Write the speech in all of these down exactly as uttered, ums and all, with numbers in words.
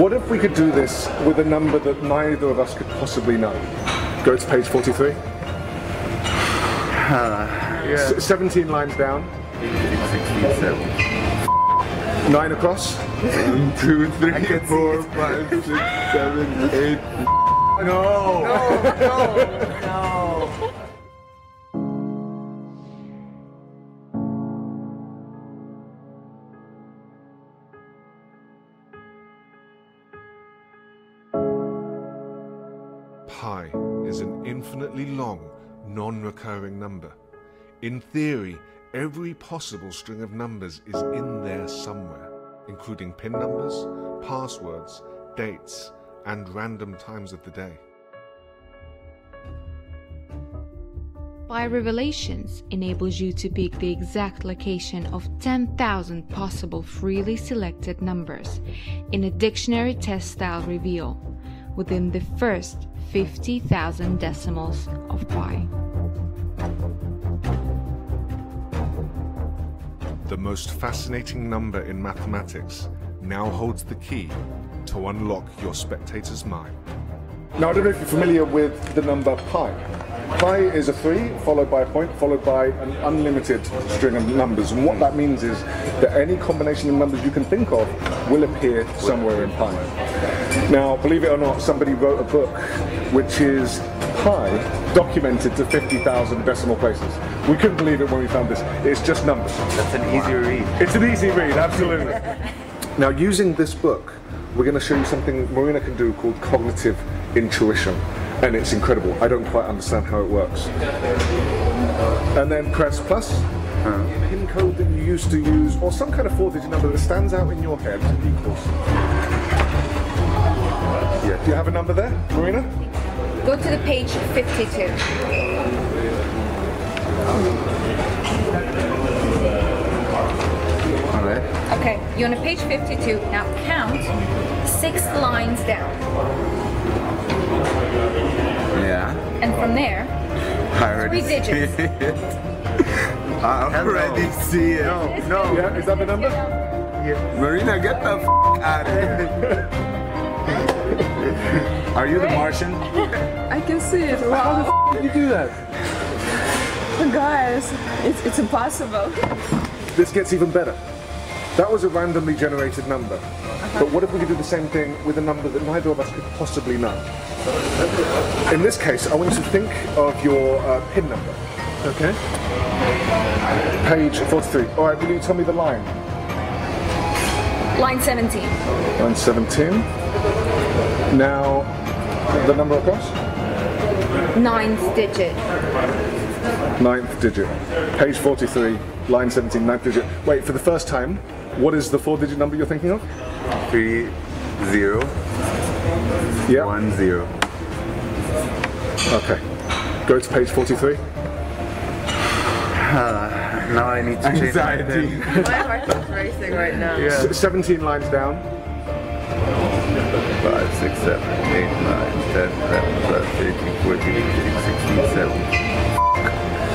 What if we could do this with a number that neither of us could possibly know? Go to page forty-three. Uh, yeah. S seventeen lines down. sixteen, seven. Nine across. One, two, three, four, five, six, seven, eight. No! No! No! No! Pi is an infinitely long, non-recurring number. In theory, every possible string of numbers is in there somewhere, including pin numbers, passwords, dates, and random times of the day. Pi Revelations enables you to pick the exact location of ten thousand possible freely selected numbers in a dictionary test-style reveal within the first fifty thousand decimals of pi. The most fascinating number in mathematics now holds the key to unlock your spectator's mind. Now, I don't know if you're familiar with the number pi. Pi is a three followed by a point followed by an unlimited string of numbers, and what that means is that any combination of numbers you can think of will appear somewhere in pi. Now, believe it or not, somebody wrote a book which is pi documented to fifty thousand decimal places. We couldn't believe it when we found this. It's just numbers. That's an easy read. It's an easy read, absolutely. Now, using this book, we're going to show you something Marina can do called cognitive intuition, and it's incredible. I don't quite understand how it works. And then press plus. Uh, pin code that you used to use, or some kind of four-digit number that stands out in your head equals. Yeah. Do you have a number there, Marina? Go to the page fifty-two. All right. Okay, you're on page fifty-two. Now count six lines down. Yeah. And from there, three digits. I already Hello. see it. No, no. Yeah, is that the number? Yeah. Marina, get the f*** out of here. Are you the Martian? I can see it. Wow. How the f*** did you do that? Guys, it's, it's impossible. This gets even better. That was a randomly generated number. Uh-huh. But what if we could do the same thing with a number that neither of us could possibly know? In this case, I want you to think of your uh, pin number. Okay. Page forty-three. All right, will you tell me the line? Line seventeen. Line seventeen. Now, the number across? Ninth digit. Ninth digit. Page forty-three, line seventeen, ninth digit. Wait, for the first time, what is the four-digit number you're thinking of? Three, zero. Yeah. One, zero. Okay. Go to page forty-three. Uh, now I need to Anxiety. change my My heart is racing right now. Yeah. S seventeen lines down. five, six, seven, eight, nine, ten, eleven, twelve, thirteen, fourteen, fifteen, sixteen, seventeen.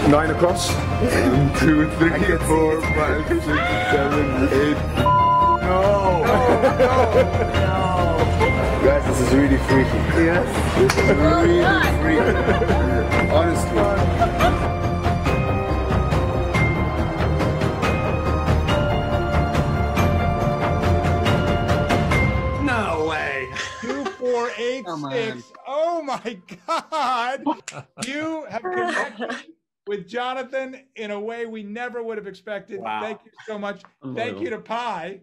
nine across. one, two, three, four, five, six, seven, eight. No! No! No! Guys, this is really freaky. Yes. This is well really done. freaky. Honestly. Six. Oh my God! You have connected with Jonathan in a way we never would have expected. Wow. Thank you so much. Thank you to Pi.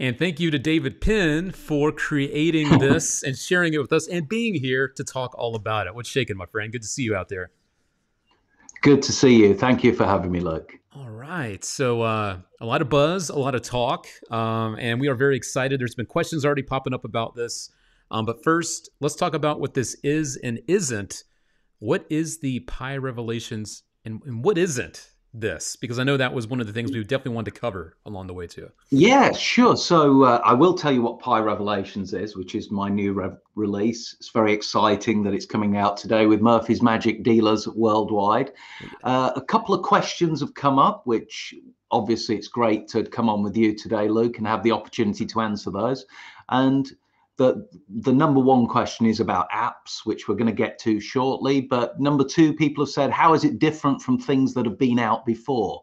And thank you to David Penn for creating this and sharing it with us and being here to talk all about it. What's shaking, my friend? Good to see you out there. Good to see you. Thank you for having me, Luke. All right. So uh, a lot of buzz, a lot of talk, um, and we are very excited. There's been questions already popping up about this. Um, but first, let's talk about what this is and isn't. What is the Pi Revelations and, and what isn't this? Because I know that was one of the things we definitely wanted to cover along the way, too. Yeah, sure. So uh, I will tell you what Pi Revelations is, which is my new re release. It's very exciting that it's coming out today with Murphy's Magic dealers worldwide. Uh, a couple of questions have come up, which obviously it's great to come on with you today, Luke, and have the opportunity to answer those. And the the number one question is about apps, which we're going to get to shortly. But number two, people have said, how is it different from things that have been out before?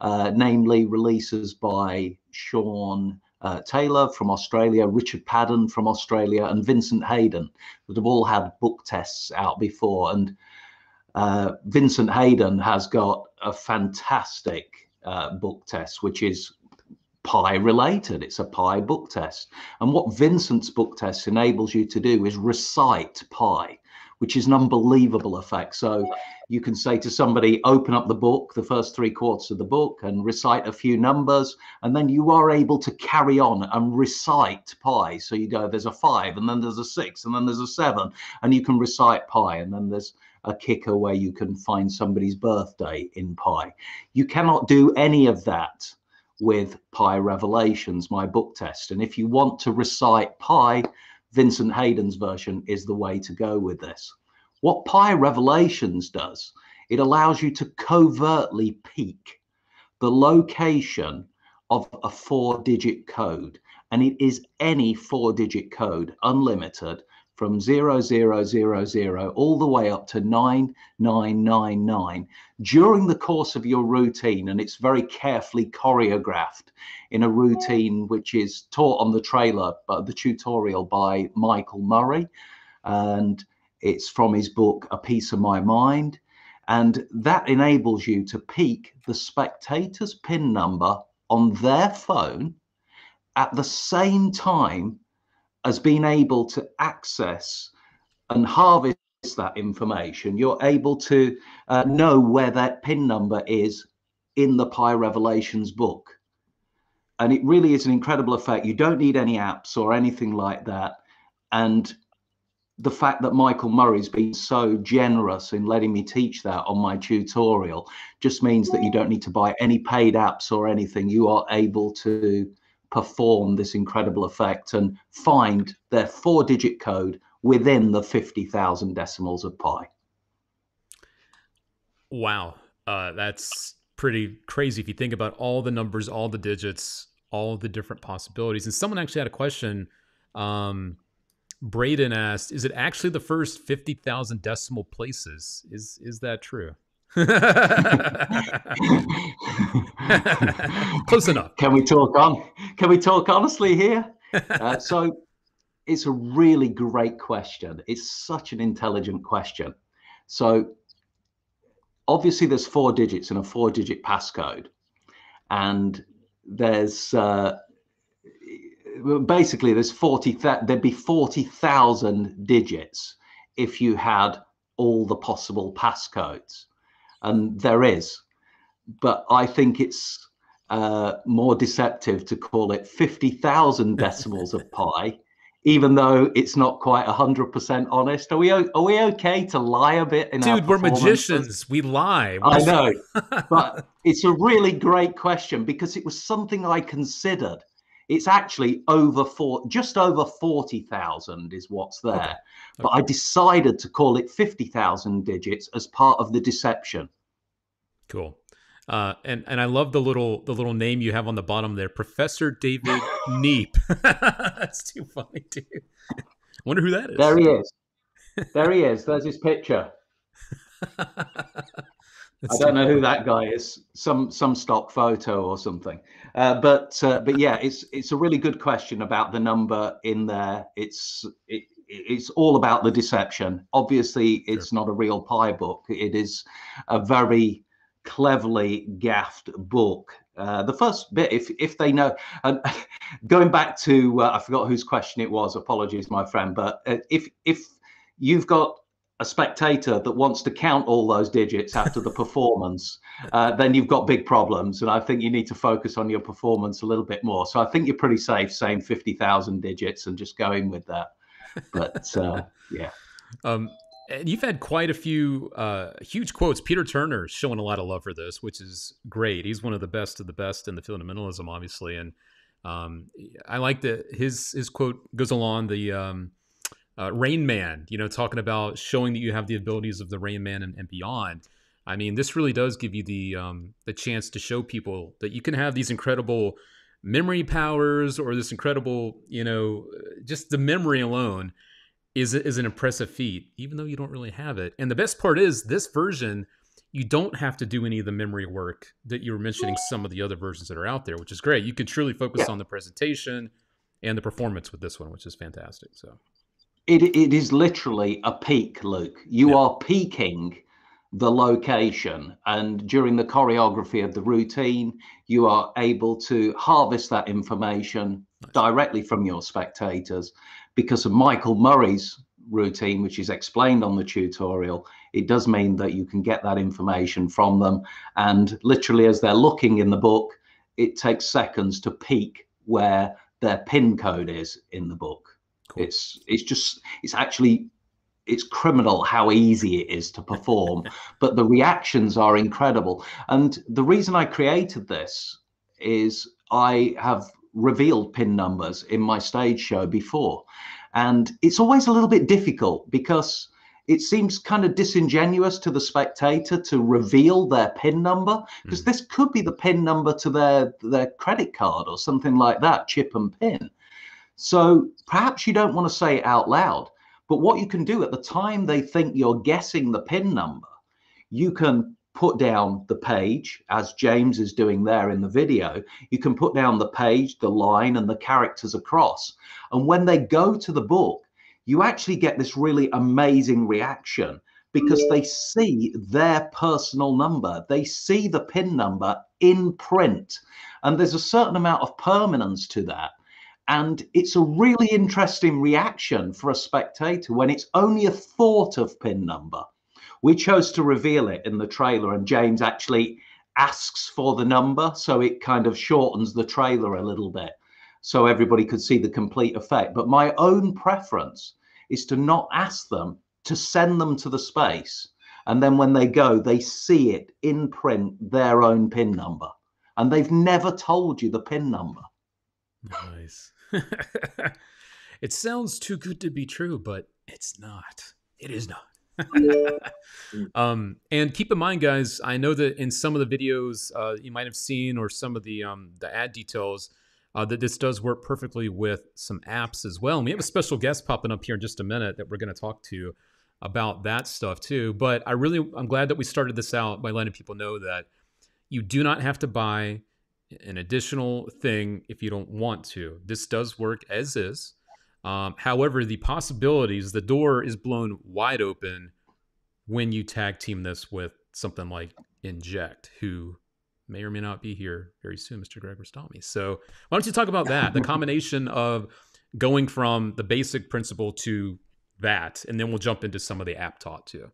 Uh, namely, releases by Sean uh, Taylor from Australia, Richard Padden from Australia, and Vincent Hayden, that have all had book tests out before. And uh, Vincent Hayden has got a fantastic uh, book test, which is Pi related. It's a Pi book test. And what Vincent's book test enables you to do is recite Pi, which is an unbelievable effect. So you can say to somebody, open up the book, the first three quarters of the book, and recite a few numbers. And then you are able to carry on and recite Pi. So you go, there's a five, and then there's a six, and then there's a seven, and you can recite Pi. And then there's a kicker where you can find somebody's birthday in Pi. You cannot do any of that with Pi Revelations, my book test. And if you want to recite Pi, Vincent Hayden's version is the way to go with this. What Pi Revelations does, it allows you to covertly peek the location of a four-digit code. And it is any four-digit code, unlimited, from zero zero zero zero all the way up to nine nine nine nine during the course of your routine. And it's very carefully choreographed in a routine which is taught on the trailer, but the tutorial by Michael Murray. And it's from his book, A Piece of My Mind. And that enables you to peek the spectator's pin number on their phone at the same time as being able to access and harvest that information. You're able to uh, know where that pin number is in the Pi Revelations book. And it really is an incredible effect. You don't need any apps or anything like that. And the fact that Michael Murray's been so generous in letting me teach that on my tutorial just means that you don't need to buy any paid apps or anything. You are able to perform this incredible effect and find their four-digit code within the fifty thousand decimals of Pi. Wow, uh, that's pretty crazy if you think about all the numbers, all the digits, all the different possibilities. And someone actually had a question. Um, Braden asked, "Is it actually the first fifty thousand decimal places? Is is that true?" Close enough. Can we talk on? Can we talk honestly here? Uh, so it's a really great question. It's such an intelligent question. So obviously there's four digits in a four-digit passcode, and there's uh, basically there's forty. Th there'd be forty thousand digits if you had all the possible passcodes. And there is, but I think it's uh, more deceptive to call it fifty thousand decimals of Pi, even though it's not quite one hundred percent honest. Are we are we okay to lie a bit? In Dude, we're magicians. We lie. We're I know, but it's a really great question because it was something I considered. It's actually over four, just over forty thousand is what's there. Okay. But okay. I decided to call it fifty thousand digits as part of the deception. Cool. Uh, and, and I love the little, the little name you have on the bottom there, Professor David Neep. That's too funny, dude. I wonder who that is. There he is. There he is. There's his picture. That's I don't know who that guy is. Some some stock photo or something. Uh, but uh, but yeah, it's it's a really good question about the number in there. It's it, it's all about the deception. Obviously, it's sure. not a real Pi book. It is a very cleverly gaffed book. Uh, the first bit, if if they know, and going back to uh, I forgot whose question it was. Apologies, my friend. But uh, if if you've got a spectator that wants to count all those digits after the performance, uh, then you've got big problems. And I think you need to focus on your performance a little bit more. So I think you're pretty safe saying fifty thousand digits and just going with that. But uh, yeah. Um, and you've had quite a few uh, huge quotes. Peter Turner's showing a lot of love for this, which is great. He's one of the best of the best in the field of minimalism, obviously. And um, I like that his, his quote goes along the, um, Uh, Rain Man, you know, talking about showing that you have the abilities of the Rain Man and, and beyond. I mean, this really does give you the um, the chance to show people that you can have these incredible memory powers, or this incredible, you know, just the memory alone is is an impressive feat, even though you don't really have it. And the best part is this version, you don't have to do any of the memory work that you were mentioning some of the other versions that are out there, which is great. You can truly focus yeah. on the presentation and the performance with this one, which is fantastic. So it it is literally a peak, Luke. You yeah. are peaking the location, and during the choreography of the routine, you are able to harvest that information nice. directly from your spectators. Because of Michael Murray's routine, which is explained on the tutorial, it does mean that you can get that information from them, and literally as they're looking in the book, it takes seconds to peek where their pin code is in the book. Cool. It's it's just it's actually it's criminal how easy it is to perform, but the reactions are incredible. And the reason I created this is I have revealed pin numbers in my stage show before, and it's always a little bit difficult because it seems kind of disingenuous to the spectator to reveal their pin number, because mm. this could be the pin number to their their credit card or something like that, chip and pin. So perhaps you don't want to say it out loud, but what you can do at the time they think you're guessing the pin number, you can put down the page, as James is doing there in the video. You can put down the page, the line, and the characters across. And when they go to the book, you actually get this really amazing reaction, because they see their personal number. They see the pin number in print. And there's a certain amount of permanence to that. And it's a really interesting reaction for a spectator when it's only a thought of pin number. We chose to reveal it in the trailer, and James actually asks for the number, so it kind of shortens the trailer a little bit so everybody could see the complete effect. But my own preference is to not ask them, to send them to the space, and then when they go, they see it in print, their own pin number, and they've never told you the pin number. Nice. It sounds too good to be true, but it's not. It is not. um, and keep in mind, guys, I know that in some of the videos uh, you might have seen, or some of the um, the ad details, uh, that this does work perfectly with some apps as well. And we have a special guest popping up here in just a minute that we're going to talk to about that stuff too. But I really, I'm glad that we started this out by letting people know that you do not have to buy an additional thing if you don't want to. This does work as is. Um, however, the possibilities, the door is blown wide open when you tag team this with something like Inject, who may or may not be here very soon, Mister Greg Rostami. So why don't you talk about that, the combination of going from the basic principle to that, and then we'll jump into some of the app taught too.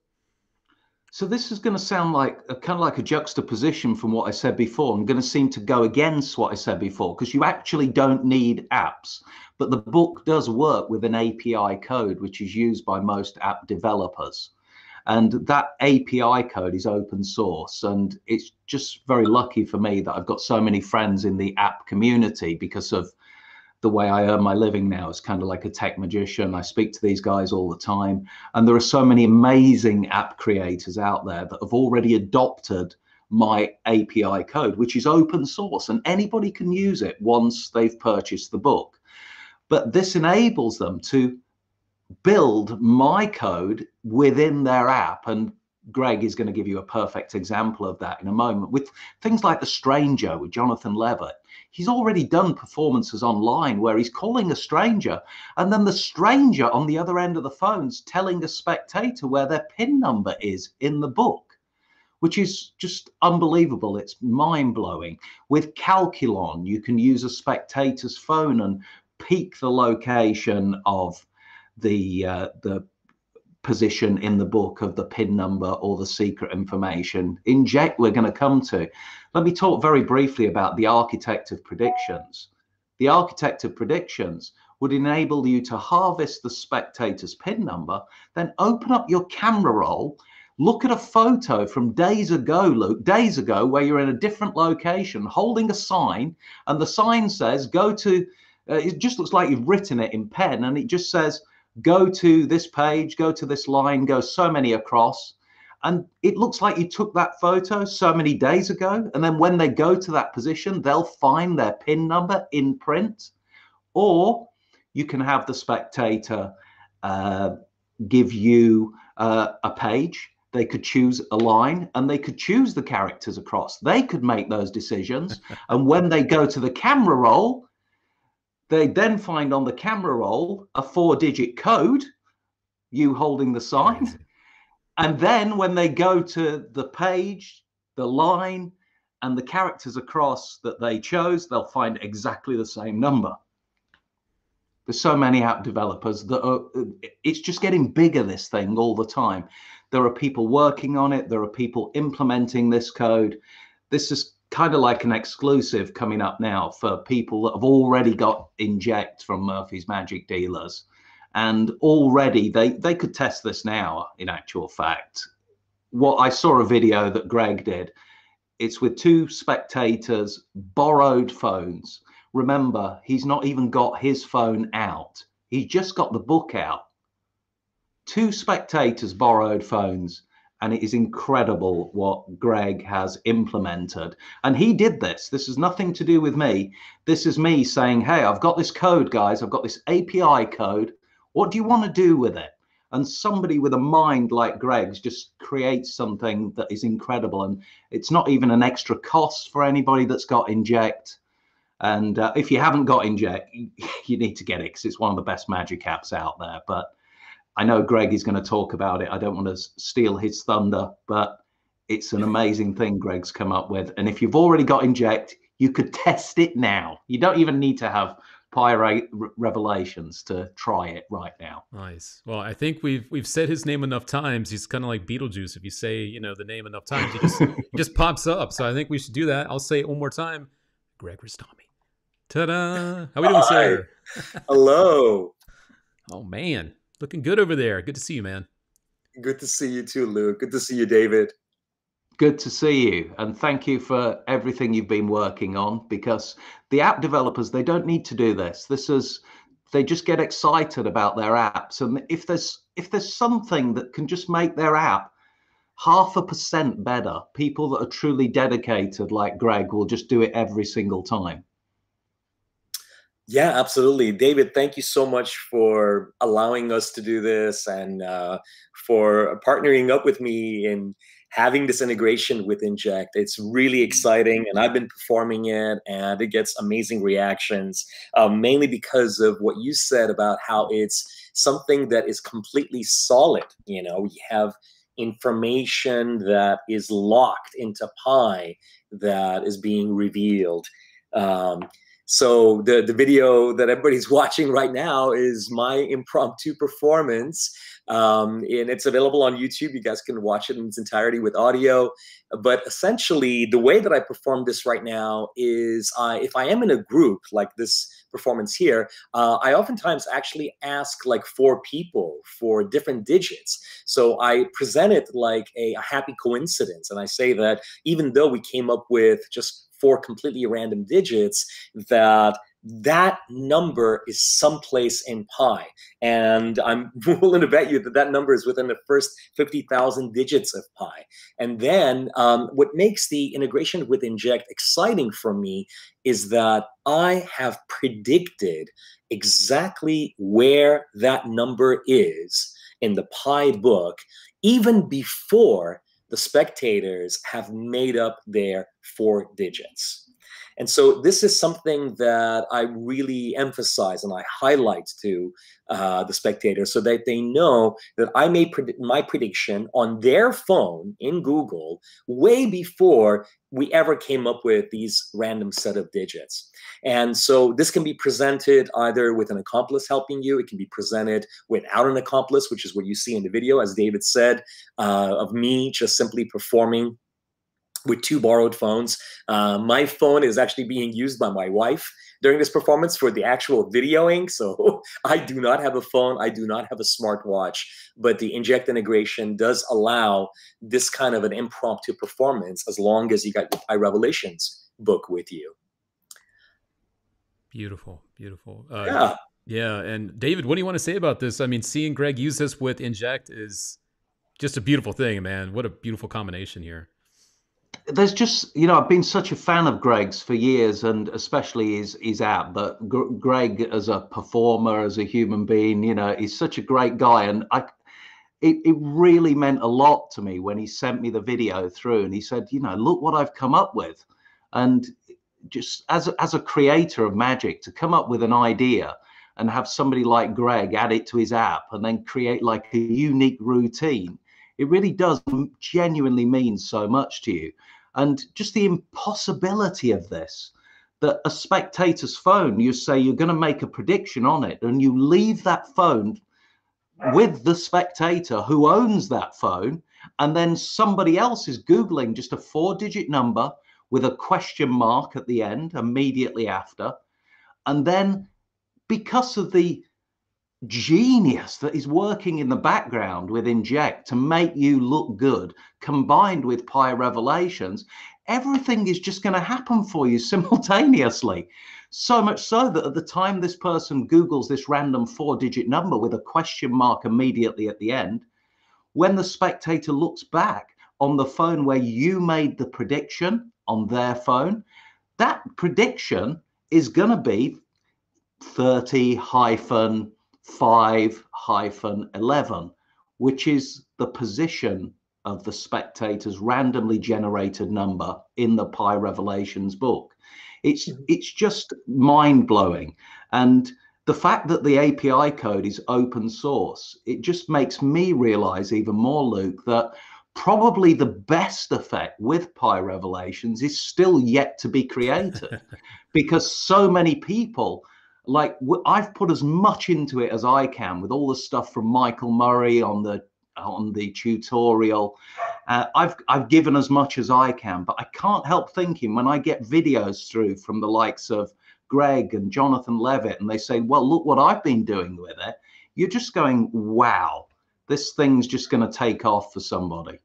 So this is going to sound like a, kind of like a juxtaposition from what I said before. I'm going to seem to go against what I said before, because you actually don't need apps. But the book does work with an A P I code, which is used by most app developers. And that A P I code is open source. And it's just very lucky for me that I've got so many friends in the app community, because of the way I earn my living now is kind of like a tech magician. I speak to these guys all the time, and there are so many amazing app creators out there that have already adopted my A P I code, which is open source, and anybody can use it once they've purchased the book. But this enables them to build my code within their app, and Greg is going to give you a perfect example of that in a moment. With things like The Stranger with Jonathan Levitt, he's already done performances online where he's calling a stranger, and then the stranger on the other end of the phone's telling a spectator where their pin number is in the book, which is just unbelievable. It's mind-blowing. With Calculon, you can use a spectator's phone and peek the location of the uh, the position in the book of the pin number or the secret information. Inject, we're going to come to. Let me talk very briefly about the Architect of Predictions. The Architect of Predictions would enable you to harvest the spectator's pin number, then open up your camera roll, look at a photo from days ago, Luke, days ago, where you're in a different location holding a sign, and the sign says, go to, uh, it just looks like you've written it in pen, and it just says, go to this page, go to this line, go so many across. And it looks like you took that photo so many days ago. And then when they go to that position, they'll find their pin number in print. Or you can have the spectator uh, give you uh, a page. They could choose a line and they could choose the characters across. They could make those decisions. And when they go to the camera roll, they then find on the camera roll a four-digit code, you holding the sign. And then when they go to the page, the line, and the characters across that they chose, they'll find exactly the same number. There's so many app developers that are, it's just getting bigger, this thing, all the time. There are people working on it. There are people implementing this code. This is kind of like an exclusive coming up now for people that have already got Inject from Murphy's Magic dealers. And already they, they could test this now, in actual fact. What I saw a video that Greg did, it's with two spectators, borrowed phones. Remember, he's not even got his phone out. He's just got the book out. Two spectators borrowed phones, and it is incredible what Greg has implemented. And he did this. This is nothing to do with me. This is me saying, hey, I've got this code, guys. I've got this A P I code. What do you want to do with it? And somebody with a mind like Greg's just creates something that is incredible. And it's not even an extra cost for anybody that's got Inject. And uh, if you haven't got Inject, you need to get it because it's one of the best magic apps out there. But I know Greg is going to talk about it. I don't want to steal his thunder, but it's an amazing thing Greg's come up with. And if you've already got Inject, you could test it now. You don't even need to have Pi Re- Revelations to try it right now. Nice. Well, I think we've we've said his name enough times. He's kind of like Beetlejuice. If you say, you know, the name enough times, he just, he just pops up. So I think we should do that. I'll say it one more time. Greg Rostami. Ta-da. How we doing, sir? Hello. Oh, man. Looking good over there. Good to see you, man. Good to see you too, Luke. Good to see you, David. Good to see you. And thank you for everything you've been working on, because the app developers, they don't need to do this. This is, they just get excited about their apps. And if there's, if there's something that can just make their app half a percent better, people that are truly dedicated like Greg will just do it every single time. Yeah, absolutely. David, thank you so much for allowing us to do this and uh, for partnering up with me in having this integration with Inject. It's really exciting, and I've been performing it, and it gets amazing reactions, uh, mainly because of what you said about how it's something that is completely solid. You know, we have information that is locked into Pi that is being revealed. Um, So the, the video that everybody's watching right now is my impromptu performance, um, and it's available on YouTube. You guys can watch it in its entirety with audio. But essentially, the way that I perform this right now is I, if I am in a group like this performance here, uh, I oftentimes actually ask like four people for different digits. So I present it like a, a happy coincidence, and I say that even though we came up with just four completely random digits, that that number is someplace in Pi. And I'm willing to bet you that that number is within the first fifty thousand digits of Pi. And then um, what makes the integration with Inject exciting for me is that I have predicted exactly where that number is in the Pi book, even before the spectators have made up their four digits. And so this is something that I really emphasize and I highlight to uh, the spectators so that they know that I made pred- my prediction on their phone in Google way before we ever came up with these random set of digits. And so this can be presented either with an accomplice helping you. It can be presented without an accomplice, which is what you see in the video, as David said, uh, of me just simply performing with two borrowed phones. Uh, my phone is actually being used by my wife during this performance for the actual videoing. So I do not have a phone. I do not have a smartwatch. But the Inject integration does allow this kind of an impromptu performance as long as you got the Pi Revelations book with you. Beautiful, beautiful. Uh, yeah. Yeah. And David, what do you want to say about this? I mean, seeing Greg use this with Inject is just a beautiful thing, man. What a beautiful combination here. There's just, you know, I've been such a fan of Greg's for years, and especially his, his app, but G Greg as a performer, as a human being, you know, he's such a great guy. And I, it, it really meant a lot to me when he sent me the video through and he said, you know, look what I've come up with. And just as, as a creator of magic, to come up with an idea and have somebody like Greg add it to his app and then create like a unique routine, it really does genuinely mean so much to you. And just the impossibility of this, that a spectator's phone, you say you're going to make a prediction on it, and you leave that phone with the spectator who owns that phone, and then somebody else is Googling just a four-digit number with a question mark at the end immediately after. And then because of the genius that is working in the background with Inject to make you look good, combined with Pi Revelations, everything is just going to happen for you simultaneously. So much so that at the time this person Googles this random four-digit number with a question mark immediately at the end, when the spectator looks back on the phone where you made the prediction on their phone, that prediction is going to be thirty hyphen five hyphen eleven, which is the position of the spectator's randomly generated number in the Pi Revelations book. It's, it's just mind-blowing. And the fact that the A P I code is open source, it just makes me realize even more, Luke, that probably the best effect with Pi Revelations is still yet to be created, because so many people, like, I've put as much into it as I can with all the stuff from Michael Murray on the on the tutorial. Uh, I've I've given as much as I can, but I can't help thinking when I get videos through from the likes of Greg and Jonathan Levitt, and they say, "Well, look what I've been doing with it." You're just going, "Wow, this thing's just going to take off for somebody."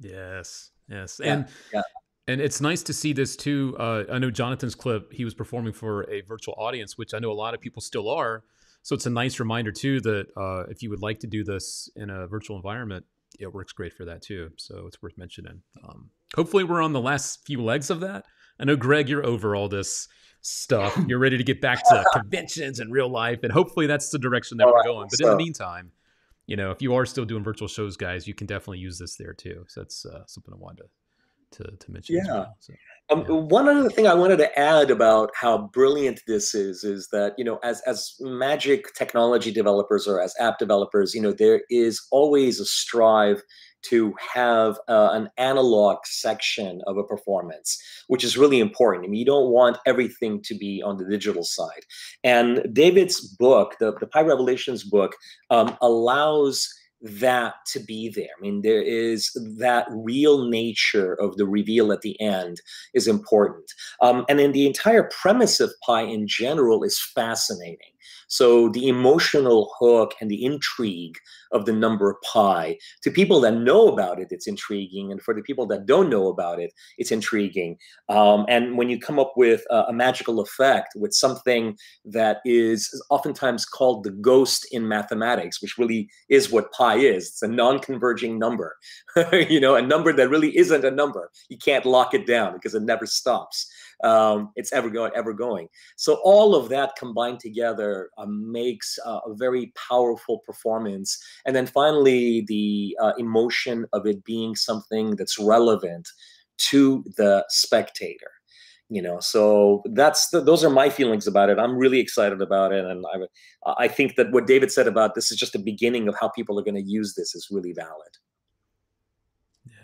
Yes, yes, yeah, and. Yeah. And it's nice to see this too. Uh, I know Jonathan's clip, he was performing for a virtual audience, which I know a lot of people still are. So it's a nice reminder too, that uh, if you would like to do this in a virtual environment, it works great for that too. So it's worth mentioning. Um, hopefully we're on the last few legs of that. I know, Greg, you're over all this stuff. You're ready to get back to conventions and real life. And hopefully that's the direction that all we're right, going. But so, in the meantime, you know, if you are still doing virtual shows, guys, you can definitely use this there too. So that's uh, something I wanted to To, to mention. Yeah. Well. So, yeah. Um, one other thing I wanted to add about how brilliant this is, is that, you know, as, as magic technology developers or as app developers, you know, there is always a strive to have uh, an analog section of a performance, which is really important. I mean, you don't want everything to be on the digital side. And David's book, the, the Pi Revelations book, um, allows that to be there. I mean, there is that real nature of the reveal at the end is important. Um, and then the entire premise of Pi in general is fascinating. So the emotional hook and the intrigue of the number pi, to people that know about it, it's intriguing. And for the people that don't know about it, it's intriguing. Um, and when you come up with a, a magical effect with something that is oftentimes called the ghost in mathematics, which really is what pi is. It's a non-converging number, you know, a number that really isn't a number. You can't lock it down because it never stops. Um, it's ever going, ever going. So all of that combined together uh, makes uh, a very powerful performance. And then finally, the uh, emotion of it being something that's relevant to the spectator. You know, so that's the, those are my feelings about it. I'm really excited about it, and I I think that what David said about this is just the beginning of how people are going to use this is really valid.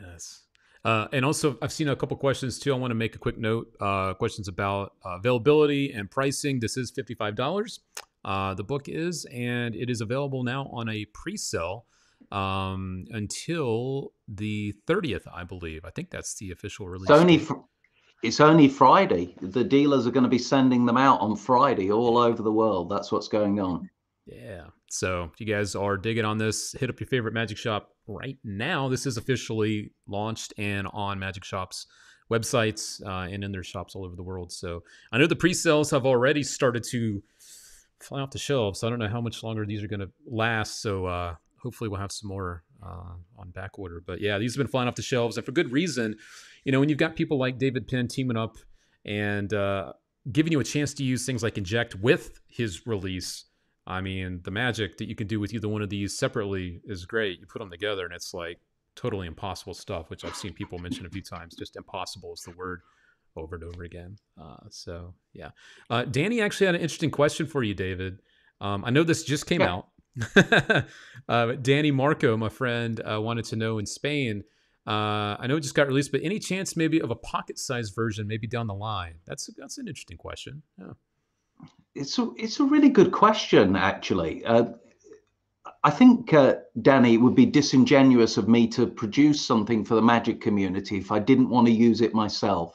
Yes. Uh, and also, I've seen a couple questions too. I want to make a quick note, uh, questions about uh, availability and pricing. This is fifty-five dollars. Uh, the book is, and it is available now on a pre-sale um, until the thirtieth, I believe. I think that's the official release. It's only, fr it's only Friday. The dealers are going to be sending them out on Friday all over the world. That's what's going on. Yeah. So if you guys are digging on this, hit up your favorite magic shop right now. This is officially launched and on magic shops websites uh, and in their shops all over the world. So I know the pre-sales have already started to fly off the shelves. So I don't know how much longer these are going to last. So uh, hopefully we'll have some more uh, on back order. But yeah, these have been flying off the shelves, and for good reason. You know, when you've got people like David Penn teaming up and uh, giving you a chance to use things like Inject with his release, I mean, the magic that you can do with either one of these separately is great. You put them together and it's like totally impossible stuff, which I've seen people mention a few times. Just impossible is the word over and over again. Uh, so, yeah. Uh, Danny actually had an interesting question for you, David. Um, I know this just came yeah. out. uh, Danny Marco, my friend, uh, wanted to know in Spain, uh, I know it just got released, but any chance maybe of a pocket-sized version maybe down the line? That's that's an interesting question. Yeah. It's a, it's a really good question, actually. Uh, I think, uh, Danny, it would be disingenuous of me to produce something for the magic community if I didn't want to use it myself.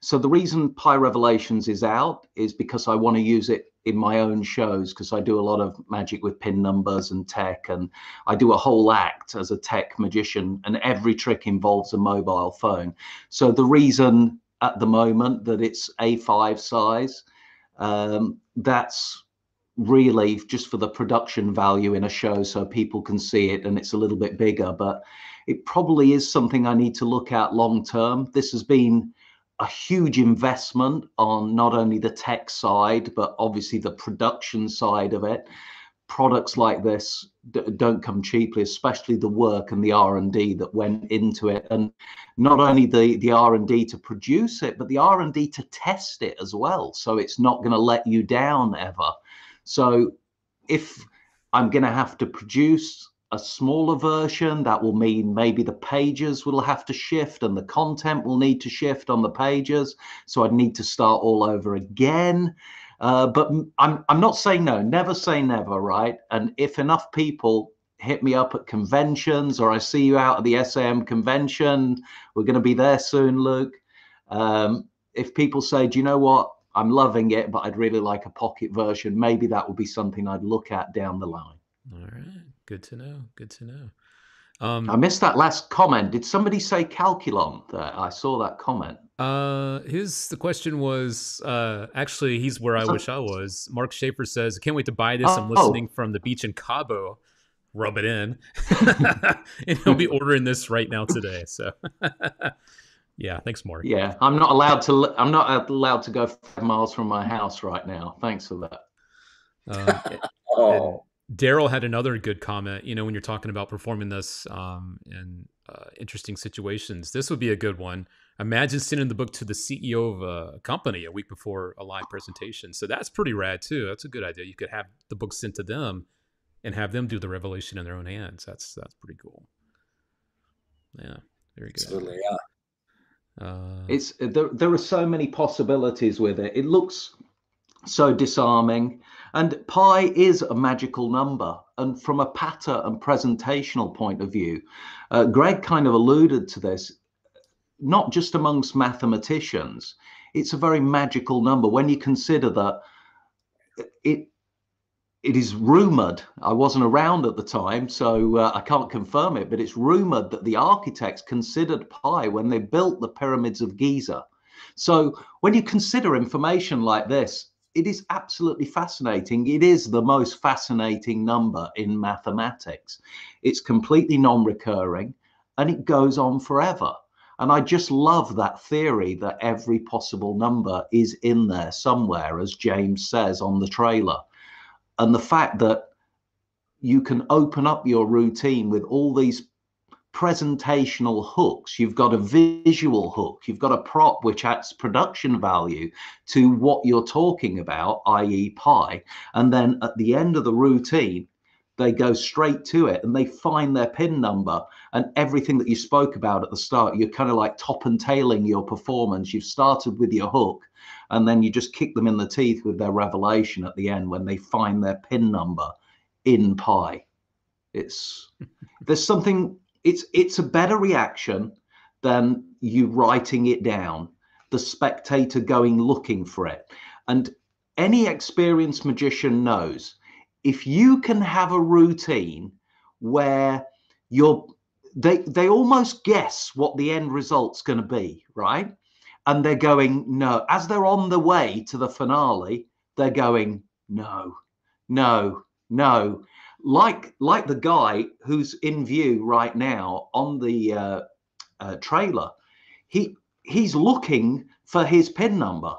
So the reason Pi Revelations is out is because I want to use it in my own shows, because I do a lot of magic with pin numbers and tech, and I do a whole act as a tech magician, and every trick involves a mobile phone. So the reason at the moment that it's A five size, um that's really just for the production value in a show, so people can see it, and it's a little bit bigger, but it probably is something I need to look at long term. This has been a huge investment on not only the tech side, but obviously the production side of it. Products like this d don't come cheaply, especially the work and the R and D that went into it, and not only the the R and D to produce it, but the R and D to test it as well. So it's not going to let you down ever. So if I'm going to have to produce a smaller version, that will mean maybe the pages will have to shift, and the content will need to shift on the pages, so I'd need to start all over again. Uh, but I'm, I'm not saying no, never say never, right? And if enough people hit me up at conventions, or I see you out at the S A M convention, we're going to be there soon, Luke. Um, if people say, do you know what, I'm loving it, but I'd really like a pocket version, maybe that would be something I'd look at down the line. All right. Good to know. Good to know. Um, I missed that last comment. Did somebody say Calculon there? I saw that comment. Uh, his the question was uh, actually he's where I so, wish I was. Mark Schaefer says, "Can't wait to buy this. Oh, I'm listening oh. from the beach in Cabo. Rub it in." And he'll be ordering this right now today. So, yeah, thanks, Mark. Yeah, I'm not allowed to. I'm not allowed to go five miles from my house right now. Thanks for that. Um, oh. Daryl had another good comment. You know, when you're talking about performing this um, in uh, interesting situations, this would be a good one. Imagine sending the book to the C E O of a company a week before a live presentation. So that's pretty rad too. That's a good idea. You could have the book sent to them and have them do the revelation in their own hands. That's that's pretty cool. Yeah, very good. Absolutely, yeah. Uh, it's there. There are so many possibilities with it. It looks so disarming, and pi is a magical number. And from a patter and presentational point of view, uh, Greg kind of alluded to this. Not just amongst mathematicians, it's a very magical number when you consider that it it is rumored, I wasn't around at the time, so uh, I can't confirm it, but it's rumored that the architects considered pi when they built the pyramids of Giza. So when you consider information like this, it is absolutely fascinating. It is the most fascinating number in mathematics. It's completely non-recurring, and it goes on forever. And I just love that theory that every possible number is in there somewhere, as James says on the trailer. And the fact that you can open up your routine with all these presentational hooks. You've got a visual hook, you've got a prop which adds production value to what you're talking about, that is pi. And then at the end of the routine, they go straight to it and they find their pin number, and everything that you spoke about at the start, you're kind of like top and tailing your performance. You've started with your hook, and then you just kick them in the teeth with their revelation at the end when they find their pin number in pi. It's, there's something, it's, it's a better reaction than you writing it down, the spectator going looking for it. And any experienced magician knows, if you can have a routine where you're, they, they almost guess what the end result's going to be, right? And they're going, no, as they're on the way to the finale, they're going, no, no, no. like like the guy who's in view right now on the uh, uh, trailer, he he's looking for his pin number.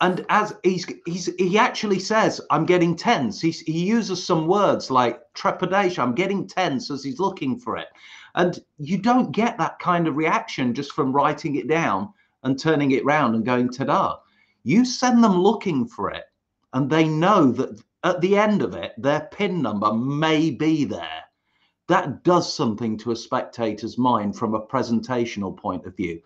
And as he's, he's, he actually says, I'm getting tense. He's, he uses some words like trepidation. I'm getting tense as he's looking for it. And you don't get that kind of reaction just from writing it down and turning it round and going, ta-da. You send them looking for it, and they know that at the end of it, their pin number may be there. That does something to a spectator's mind from a presentational point of view.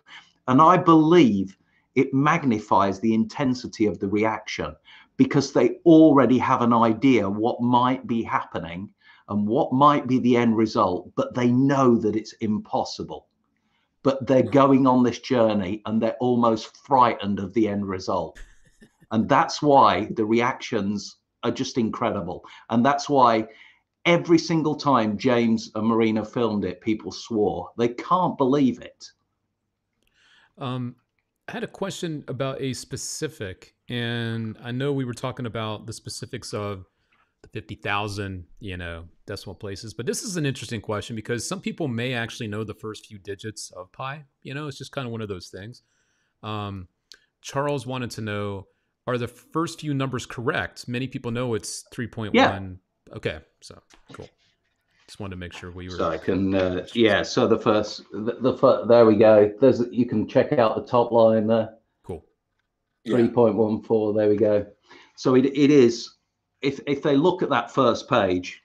And I believe it magnifies the intensity of the reaction, because they already have an idea what might be happening and what might be the end result, but they know that it's impossible. But they're going on this journey and they're almost frightened of the end result. And that's why the reactions are just incredible. And that's why every single time James and Marina filmed it, people swore. They can't believe it. Um. I had a question about a specific, and I know we were talking about the specifics of the fifty thousand, you know, decimal places, but this is an interesting question because some people may actually know the first few digits of pi, you know, it's just kind of one of those things. Um, Charles wanted to know, are the first few numbers correct? Many people know it's three point one. Yeah. Okay. So cool. Just wanted to make sure we were. So I can, uh, yeah. So the first, the, the first, there we go. There's, you can check out the top line there. Cool. Three point one four. There we go. So it it is. If if they look at that first page,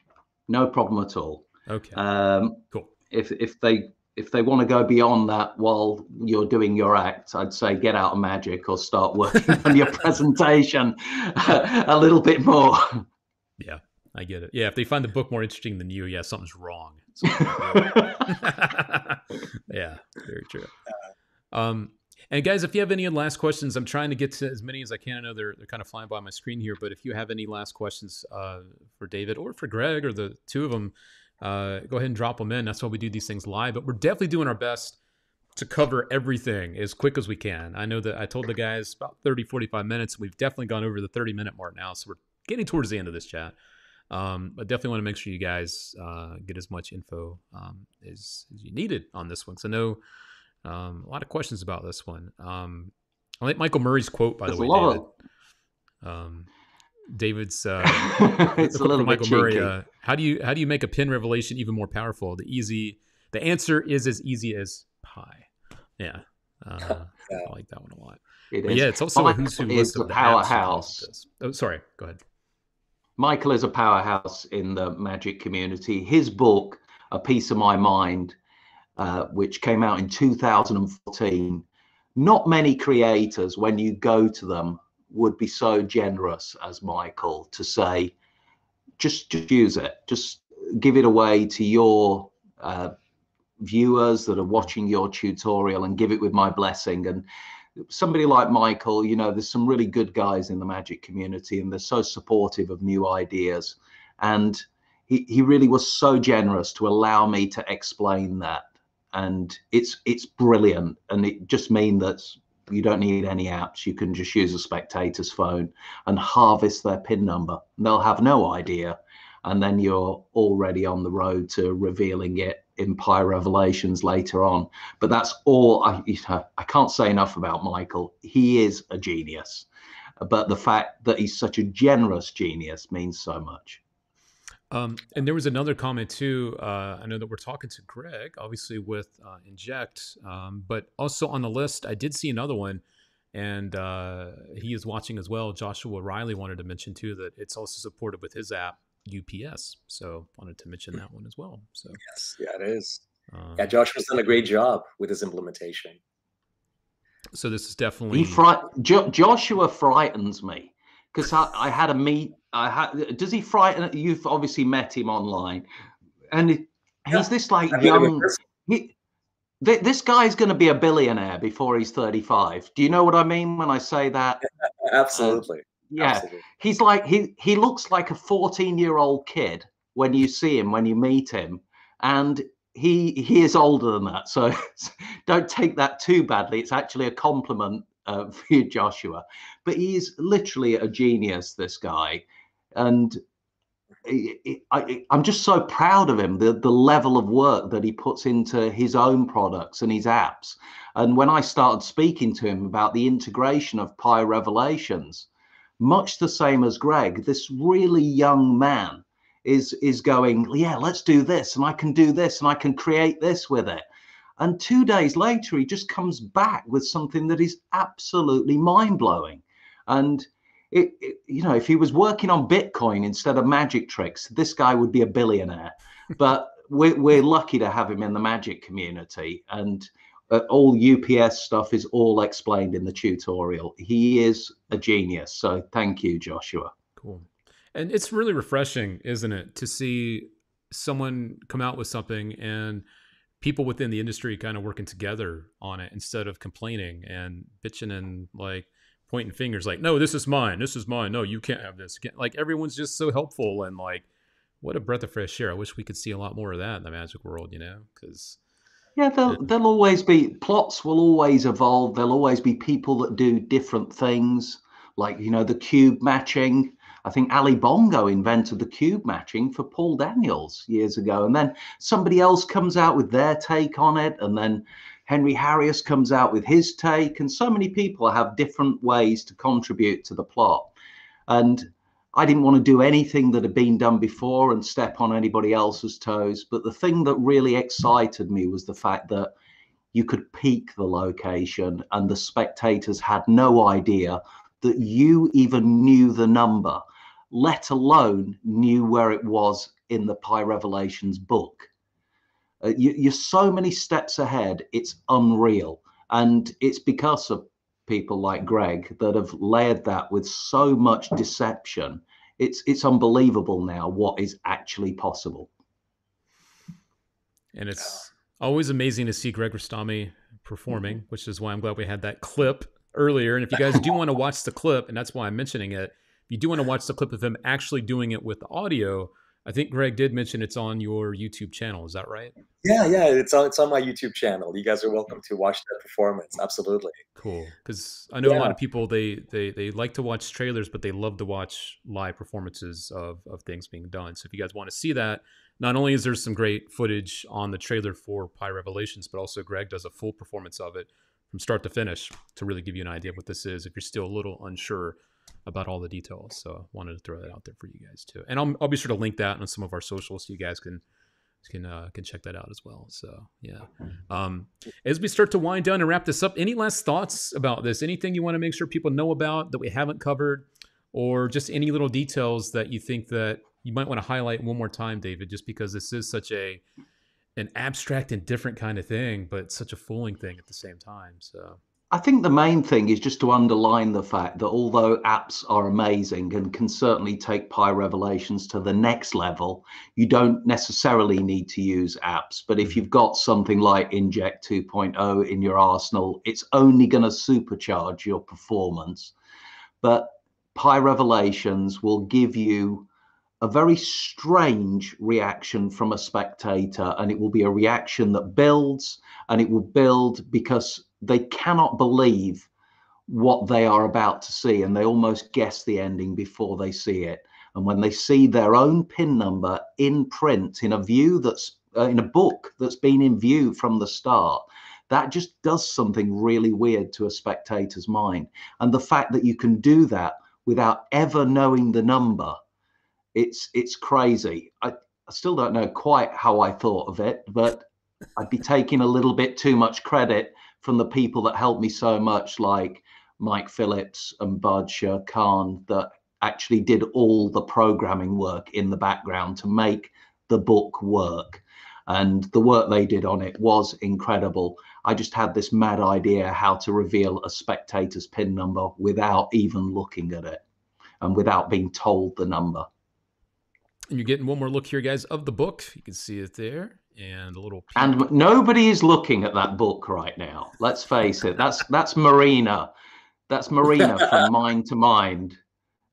no problem at all. Okay. Um, cool. If if they if they want to go beyond that while you're doing your act, I'd say get out of magic or start working on your presentation a little bit more. Yeah. I get it. Yeah, if they find the book more interesting than you, yeah, something's wrong. Something's wrong. Yeah, very true. Um, and guys, if you have any last questions, I'm trying to get to as many as I can. I know they're, they're kind of flying by my screen here, but if you have any last questions uh, for David or for Greg or the two of them, uh, go ahead and drop them in. That's why we do these things live. But we're definitely doing our best to cover everything as quick as we can. I know that I told the guys about thirty, forty-five minutes. We've definitely gone over the thirty-minute mark now, so we're getting towards the end of this chat. Um, I definitely want to make sure you guys uh, get as much info um, as, as you needed on this one. So I know um, a lot of questions about this one. Um, I like Michael Murray's quote, by the way, David. Um, David's uh, it's a little bit Michael Murray. Uh, how do you how do you make a pin revelation even more powerful? The easy the answer is as easy as pi. Yeah, uh, I like that one a lot. It is. Yeah, it's also Michael a who's who list of the powerhouse. Oh, sorry. Go ahead. Michael is a powerhouse in the magic community. His book, A Piece of My Mind, uh, which came out in two thousand fourteen, not many creators, when you go to them, would be so generous as Michael to say, just, just use it. Just give it away to your uh, viewers that are watching your tutorial and give it with my blessing. And somebody like Michael, you know, there's some really good guys in the magic community and they're so supportive of new ideas. And he, he really was so generous to allow me to explain that. And it's it's brilliant. And it just means that you don't need any apps. You can just use a spectator's phone and harvest their pin number. They'll have no idea. And then you're already on the road to revealing it in Pi Revelations later on. But that's all I, you know, I can't say enough about Michael. He is a genius, but the fact that he's such a generous genius means so much. Um, and there was another comment too. Uh, I know that we're talking to Greg, obviously with uh, Inject, um, but also on the list, I did see another one, and uh, he is watching as well. Joshua Riley wanted to mention too that it's also supported with his app, U P S. So wanted to mention that one as well. So yes, yeah, it is. Um, yeah, Josh has done a great job with his implementation. So this is definitely he fri jo Joshua frightens me because I, I had a meet. I had. Does he frighten? You've obviously met him online, and it, yeah. He's this like I mean, young. He, th this guy's going to be a billionaire before he's thirty-five. Do you know what I mean when I say that? Absolutely. Uh, Yeah, Absolutely. He's like he he looks like a fourteen year old kid when you see him, when you meet him, and he he is older than that. So don't take that too badly. It's actually a compliment uh, for you, Joshua. But he is literally a genius, this guy, and it, it, I, I'm just so proud of him, the, the level of work that he puts into his own products and his apps. And when I started speaking to him about the integration of Pi Revelations, much the same as Greg, this really young man is, is going, yeah, let's do this, and I can do this, and I can create this with it. And two days later, he just comes back with something that is absolutely mind-blowing. And It, it, you know, if he was working on Bitcoin instead of magic tricks, this guy would be a billionaire. But we're, we're lucky to have him in the magic community, and uh, all U P S stuff is all explained in the tutorial. He is a genius. So thank you, Joshua. Cool. And it's really refreshing, isn't it, to see someone come out with something and people within the industry kind of working together on it instead of complaining and bitching and like, pointing fingers like, no, this is mine. This is mine. No, you can't have this. Can't. Like, everyone's just so helpful. And like, what a breath of fresh air. I wish we could see a lot more of that in the magic world, you know, because. Yeah, there'll, it, there'll always be plots will always evolve. There'll always be people that do different things, like, you know, the cube matching. I think Ali Bongo invented the cube matching for Paul Daniels years ago. And then somebody else comes out with their take on it. And then Henry Harrius comes out with his take, and so many people have different ways to contribute to the plot. And I didn't want to do anything that had been done before and step on anybody else's toes. But the thing that really excited me was the fact that you could peek the location and the spectators had no idea that you even knew the number, let alone knew where it was in the Pi Revelations book. Uh, you, you're so many steps ahead, it's unreal. And it's because of people like Greg that have layered that with so much deception. It's, it's unbelievable now what is actually possible. And it's always amazing to see Greg Rostami performing, mm-hmm. which is why I'm glad we had that clip earlier. And if you guys do want to watch the clip, and that's why I'm mentioning it, if you do want to watch the clip of him actually doing it with the audio, I think Greg did mention it's on your YouTube channel. Is that right? Yeah, yeah, it's on, it's on my YouTube channel. You guys are welcome to watch that performance. Absolutely. Cool. Because I know yeah. a lot of people, they, they they like to watch trailers, but they love to watch live performances of, of things being done. So if you guys want to see that, not only is there some great footage on the trailer for Pi Revelations, but also Greg does a full performance of it from start to finish to really give you an idea of what this is if you're still a little unsure about all the details. So I wanted to throw that out there for you guys too. And I'll, I'll be sure to link that on some of our socials so you guys can can uh, can check that out as well. So yeah. Um, as we start to wind down and wrap this up, any last thoughts about this? Anything you want to make sure people know about that we haven't covered, or just any little details that you think that you might want to highlight one more time, David, just because this is such a an abstract and different kind of thing, but such a fooling thing at the same time. So I think the main thing is just to underline the fact that although apps are amazing and can certainly take Pi Revelations to the next level, you don't necessarily need to use apps. But if you've got something like Inject two point oh in your arsenal, it's only going to supercharge your performance. But Pi Revelations will give you a very strange reaction from a spectator, and it will be a reaction that builds, and it will build because they cannot believe what they are about to see, and they almost guess the ending before they see it. And when they see their own pin number in print in a view that's uh, in a book that's been in view from the start, that just does something really weird to a spectator's mind. And the fact that you can do that without ever knowing the number, it's it's crazy. I, I still don't know quite how I thought of it, but I'd be taking a little bit too much credit from the people that helped me so much, like Mike Phillips and Badshah Khan, that actually did all the programming work in the background to make the book work. And the work they did on it was incredible. I just had this mad idea how to reveal a spectator's pin number without even looking at it and without being told the number. And you're getting one more look here, guys, of the book. You can see it there. And a little and nobody is looking at that book right now. Let's face it. That's that's Marina. That's Marina from Mind to Mind.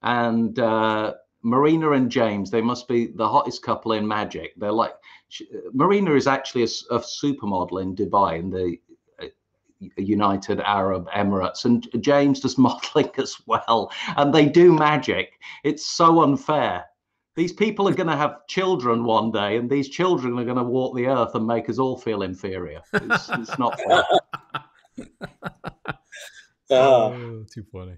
And uh, Marina and James, they must be the hottest couple in magic. They're like she, Marina is actually a, a supermodel in Dubai in the uh, United Arab Emirates, and James does modeling as well. And they do magic. It's so unfair These people are going to have children one day, and these children are going to walk the earth and make us all feel inferior. It's, it's not fair. Oh, too funny.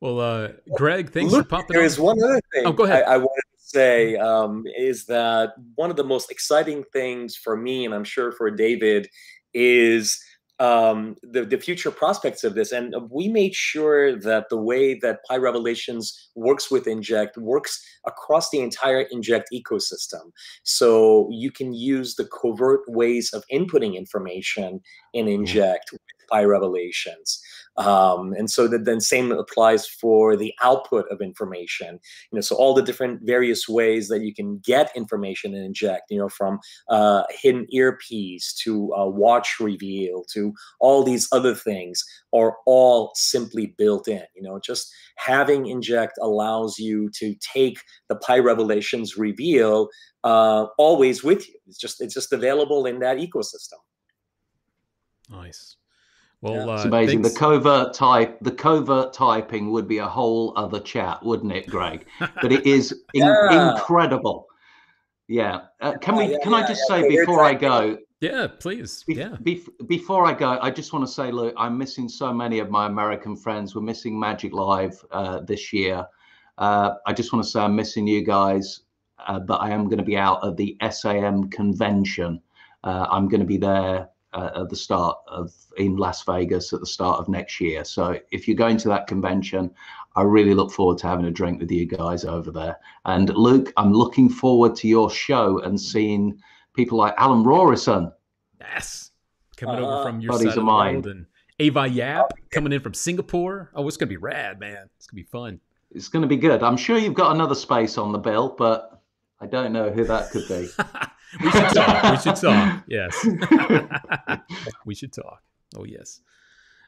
Well, uh, Greg, thanks Luke, for popping There up. is one other thing oh, go ahead. I, I wanted to say um, is that one of the most exciting things for me, and I'm sure for David, is um, the, the future prospects of this. And we made sure that the way that Pi Revelations works with Inject works across the entire Inject ecosystem. So you can use the covert ways of inputting information in Inject with Pi Revelations. Um, and so that then same applies for the output of information, you know, so all the different various ways that you can get information and Inject, you know, from uh, hidden earpiece to uh, watch reveal to all these other things are all simply built in, you know, just having Inject allows you to take the Pi Revelations reveal uh, always with you. It's just, it's just available in that ecosystem. Nice. Well, yeah, it's uh, amazing. Thanks. The covert type, the covert typing would be a whole other chat, wouldn't it, Greg? But it is in, yeah. incredible. Yeah. Uh, can we? Yeah, can yeah, I just yeah. say okay, before I go? Yeah, please. Be, yeah. Be, before I go, I just want to say, look, I'm missing so many of my American friends. We're missing Magic Live uh, this year. Uh, I just want to say I'm missing you guys, uh, but I am going to be out at the S A M convention. Uh, I'm going to be there. Uh, at the start of in Las Vegas at the start of next year. So if you're going to that convention, I really look forward to having a drink with you guys over there. And Luke, I'm looking forward to your show and seeing people like Alan Rorison. Yes. Coming uh, over from your side of the world. And Avi Yap coming in from Singapore. Oh, it's going to be rad, man. It's going to be fun. It's going to be good. I'm sure you've got another space on the bill, but I don't know who that could be. We should talk. We should talk. Yes. We should talk. Oh, yes.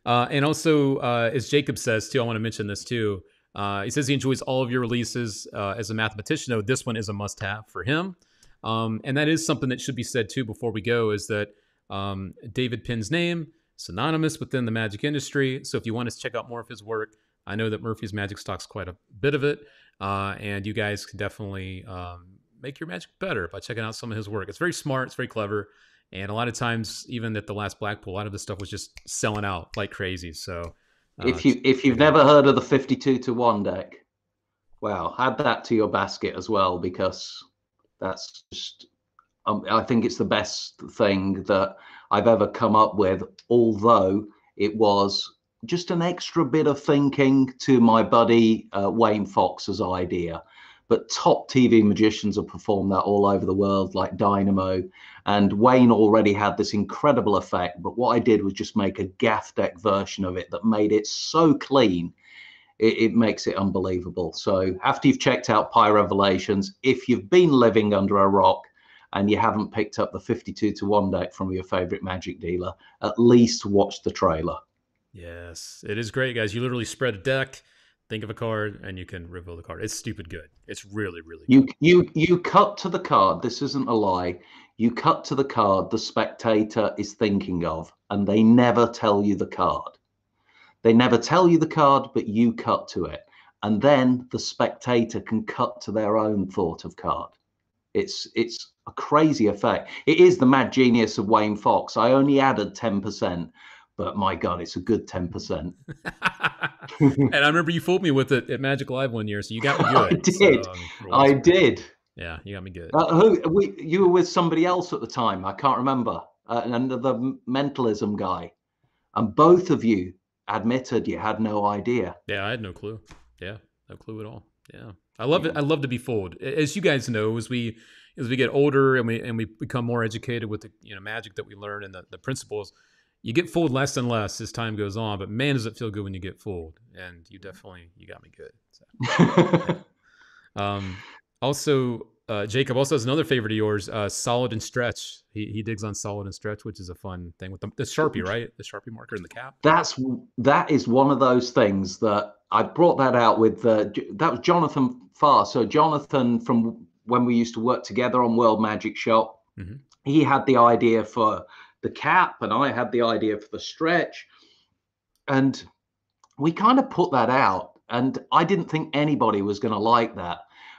Uh, and also, uh, as Jacob says, too, I want to mention this, too. Uh, he says he enjoys all of your releases uh, as a mathematician, though this one is a must-have for him. Um, and that is something that should be said, too, before we go, is that um, David Penn's name, synonymous within the magic industry. So if you want to check out more of his work, I know that Murphy's Magic stocks quite a bit of it. Uh, and you guys can definitely... Um, make your magic better by checking out some of his work. It's very smart. It's very clever. And a lot of times, even at the last Blackpool, a lot of the stuff was just selling out like crazy. So uh, if you, if you've never heard of the fifty-two to one deck, wow, add that to your basket as well, because that's just, um, I think it's the best thing that I've ever come up with. Although it was just an extra bit of thinking to my buddy, uh, Wayne Fox's idea. But top T V magicians have performed that all over the world, like Dynamo. And Wayne already had this incredible effect. But what I did was just make a gaff deck version of it that made it so clean, it, it makes it unbelievable. So after you've checked out Pi Revelations, if you've been living under a rock and you haven't picked up the fifty-two to one deck from your favorite magic dealer, at least watch the trailer. Yes, it is great, guys. You literally spread a deck. Think of a card, and you can reveal the card. It's stupid good. It's really, really good. You, you, you cut to the card. This isn't a lie. You cut to the card the spectator is thinking of, and they never tell you the card. They never tell you the card, but you cut to it. And then the spectator can cut to their own thought of card. It's, it's a crazy effect. It is the mad genius of Wayne Fox. I only added ten percent. But my God, it's a good ten percent. And I remember you fooled me with it at Magic Live one year, so you got me good. I did. So, um, I did. Yeah, you got me good. Uh, who, we, you were with somebody else at the time. I can't remember. Uh, another mentalism guy. And both of you admitted you had no idea. Yeah, I had no clue. Yeah, no clue at all. Yeah. I love it. I love to be fooled. As you guys know, as we as we get older and we and we become more educated with the you know magic that we learn and the, the principles, you get fooled less and less as time goes on, but man, does it feel good when you get fooled. And you definitely, you got me good. So. um, also, uh, Jacob also has another favorite of yours, uh, Solid and Stretch. He, he digs on Solid and Stretch, which is a fun thing with the, the Sharpie, right? The Sharpie marker and the cap. That's, that is one of those things that I brought that out with, uh, that was Jonathan Farr. So Jonathan, from when we used to work together on World Magic Shop, mm-hmm. he had the idea for the cap, and I had the idea for the stretch, and we kind of put that out, and I didn't think anybody was going to like that,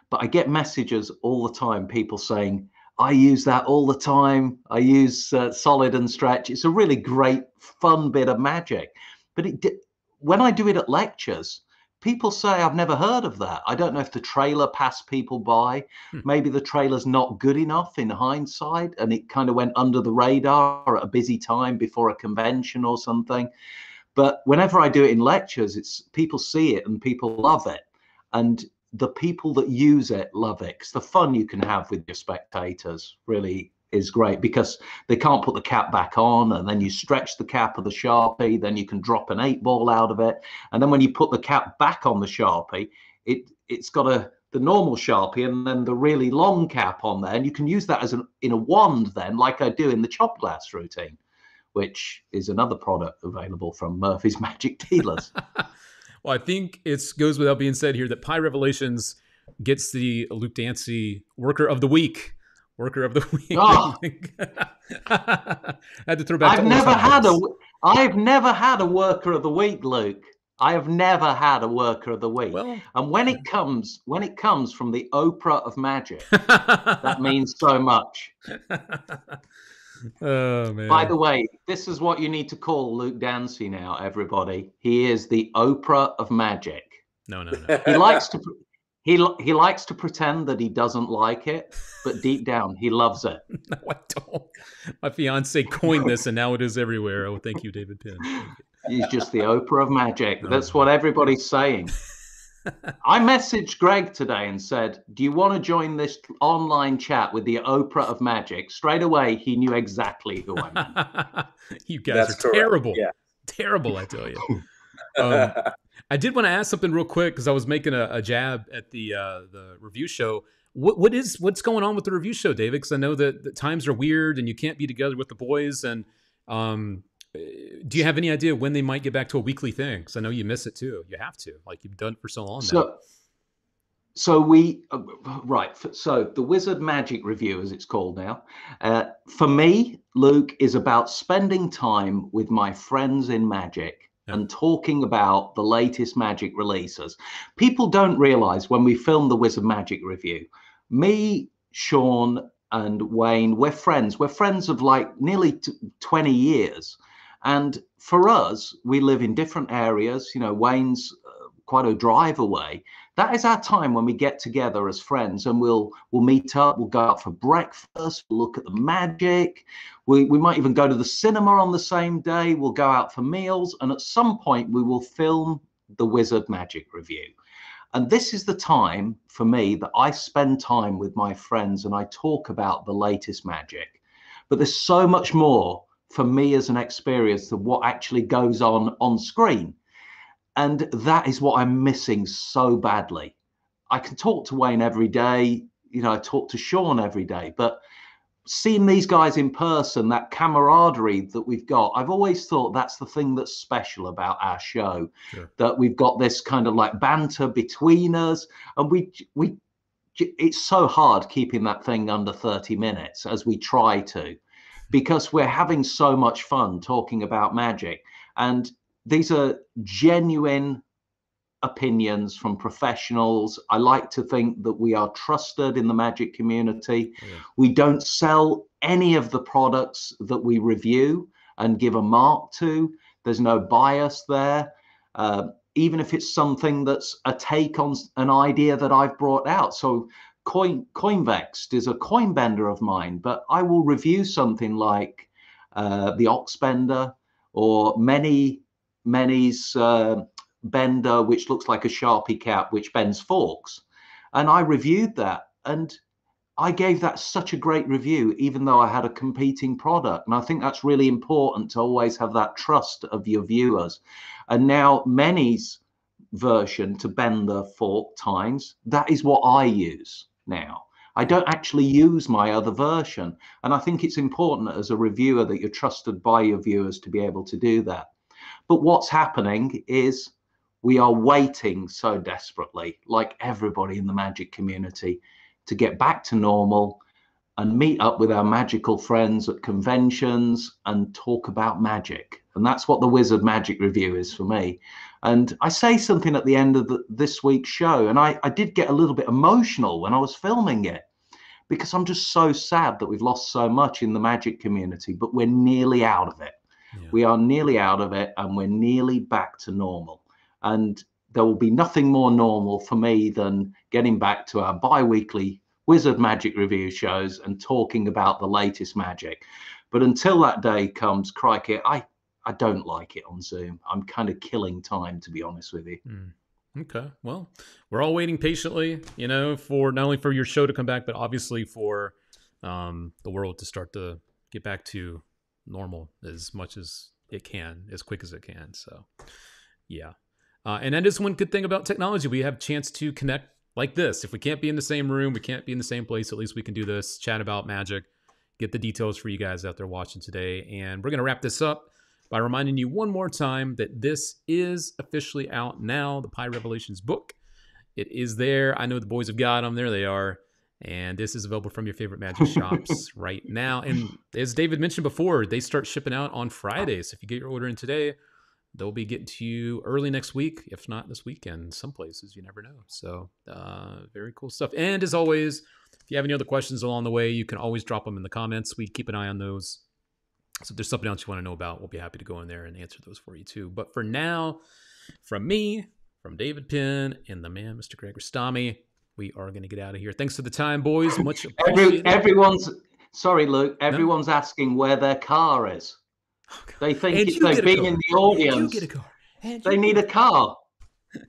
But I get messages all the time, people saying, I use that all the time. I use uh, Solid and Stretch. It's a really great, fun bit of magic. But it di- when I do it at lectures, people say, I've never heard of that. I don't know if the trailer passed people by. Hmm. Maybe the trailer's not good enough in hindsight, and it kind of went under the radar at a busy time before a convention or something. But whenever I do it in lectures, it's people see it and people love it. And the people that use it love it, because the fun you can have with your spectators really is great, because they can't put the cap back on, and then you stretch the cap of the Sharpie, then you can drop an eight ball out of it, and then when you put the cap back on the Sharpie, it it's got a the normal Sharpie and then the really long cap on there, and you can use that as an in a wand then, like I do in the chop glass routine, which is another product available from Murphy's Magic Dealers. Well, I think it goes without being said here that Pi Revelations gets the Luke Dancy Worker of the Week. Worker of the Week. Oh. I had to throw back. I've never had a. I've never had a Worker of the Week, Luke. I have never had a Worker of the Week. Well, and when it comes, when it comes from the Oprah of Magic, that means so much. Oh, man. By the way, this is what you need to call Luke Dancy now, everybody. He is the Oprah of magic. No, no, no. He likes to he he likes to pretend that he doesn't like it, but deep down he loves it. No, I don't. My fiance coined this, and now it is everywhere. Oh, thank you, David Penn. He's just the Oprah of magic. No. That's what everybody's saying. I messaged Greg today and said, do you want to join this online chat with the Oprah of Magic? Straight away, he knew exactly who I meant. You guys That's are correct. terrible. Yeah. Terrible, I tell you. um, I did want to ask something real quick, because I was making a, a jab at the uh, the review show. What, what is, what's going on with the review show, David? Because I know that the times are weird and you can't be together with the boys. And um, do you have any idea when they might get back to a weekly thing? Because I know you miss it too. You have to, like you've done it for so long now. So, so we, uh, right. So the Wizard Magic Review, as it's called now, uh, for me, Luke, is about spending time with my friends in magic yeah. and talking about the latest magic releases. People don't realize when we film the Wizard Magic Review, me, Sean, and Wayne, we're friends. We're friends of like nearly t- twenty years. And for us, we live in different areas. You know, Wayne's uh, quite a drive away. That is our time when we get together as friends, and we'll we'll meet up. We'll go out for breakfast. We'll look at the magic. We we might even go to the cinema on the same day. We'll go out for meals, and at some point we will film the Wizard Magic Review. And this is the time for me that I spend time with my friends and I talk about the latest magic. But there's so much more for me as an experience of what actually goes on on screen. And that is what I'm missing so badly. I can talk to Wayne every day. You know, I talk to Sean every day, but seeing these guys in person, that camaraderie that we've got, I've always thought that's the thing that's special about our show, sure. that we've got this kind of like banter between us. And we, we, it's so hard keeping that thing under thirty minutes as we try to, because we're having so much fun talking about magic. And these are genuine opinions from professionals. I like to think that we are trusted in the magic community. Yeah. We don't sell any of the products that we review and give a mark to. There's no bias there. Uh, even if it's something that's a take on an idea that I've brought out. So Coin, Coinvexed is a coin bender of mine, but I will review something like uh, the Oxbender or many, many's uh, bender, which looks like a Sharpie cap, which bends forks. And I reviewed that, and I gave that such a great review, even though I had a competing product. And I think that's really important to always have that trust of your viewers. And now many's version to bend the fork tines, that is what I use. Now, I don't actually use my other version. And I think it's important as a reviewer that you're trusted by your viewers to be able to do that. But what's happening is we are waiting so desperately, like everybody in the magic community, to get back to normal and meet up with our magical friends at conventions and talk about magic. And that's what the Wizard Magic Review is for me. And I say something at the end of the, this week's show, and I, I did get a little bit emotional when I was filming it, because I'm just so sad that we've lost so much in the magic community, but we're nearly out of it. Yeah. We are nearly out of it, and we're nearly back to normal. And there will be nothing more normal for me than getting back to our bi-weekly Wizard Magic Review shows and talking about the latest magic. But until that day comes, crikey, I, I don't like it on Zoom. I'm kind of killing time, to be honest with you. Mm. Okay. Well, we're all waiting patiently, you know, for not only for your show to come back, but obviously for um, the world to start to get back to normal as much as it can, as quick as it can. So, yeah. Uh, and that is one good thing about technology. We have a chance to connect like this. If we can't be in the same room, we can't be in the same place, at least we can do this, chat about magic, get the details for you guys out there watching today. And we're going to wrap this up by reminding you one more time that this is officially out now, the Pi Revelations book. It is there. I know the boys have got them. There they are. And this is available from your favorite magic shops right now. And as David mentioned before, they start shipping out on Fridays. So if you get your order in today, they'll be getting to you early next week, if not this weekend. Some places, you never know. So uh, very cool stuff. And as always, if you have any other questions along the way, you can always drop them in the comments. We keep an eye on those. So if there's something else you want to know about, we'll be happy to go in there and answer those for you too. But for now, from me, from David Penn, and the man, Mister Greg Rostami, we are going to get out of here. Thanks for the time, boys. Much appreciated. Every, everyone's, sorry, Luke, everyone's no? asking where their car is. Oh, they think and it's they've been in the audience. Get a car. They need a car.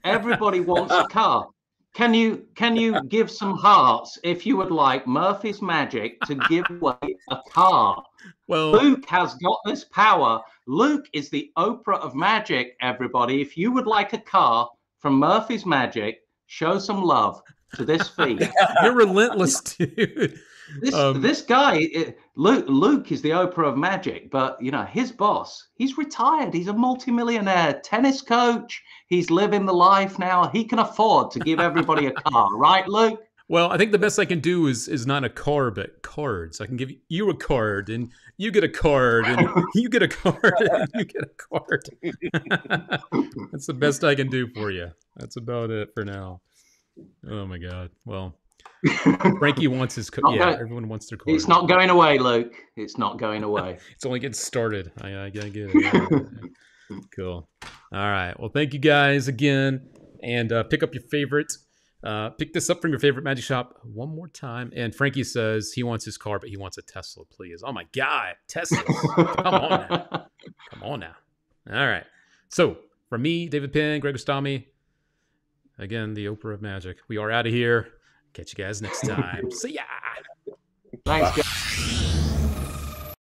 Everybody wants a car. Can you can you give some hearts if you would like Murphy's Magic to give away a car? Well, Luke has got this power. Luke is the Oprah of magic, everybody. If you would like a car from Murphy's Magic, show some love to this feed. You're relentless, dude. This um, this guy, it, Luke, Luke is the Oprah of magic, but you know, his boss, he's retired. He's a multimillionaire tennis coach. He's living the life now. He can afford to give everybody a car, right, Luke? Well, I think the best I can do is is not a car, but cards. I can give you a card, and you get a card, and you get a card, and you get a card. That's the best I can do for you. That's about it for now. Oh my God. Well, Frankie wants his co- yeah, going, everyone wants their card. It's not going away, Luke. It's not going away. It's only getting started. I, I gotta get it. Cool. All right. Well, thank you guys again. And uh, pick up your favorite. Uh, pick this up from your favorite magic shop one more time. And Frankie says he wants his car, but he wants a Tesla, please. Oh my God, Tesla. Come on now. Come on now. All right. So from me, David Penn, Greg Rostami, again, the Oprah of magic. We are out of here. Catch you guys next time. See ya. Thanks, guys.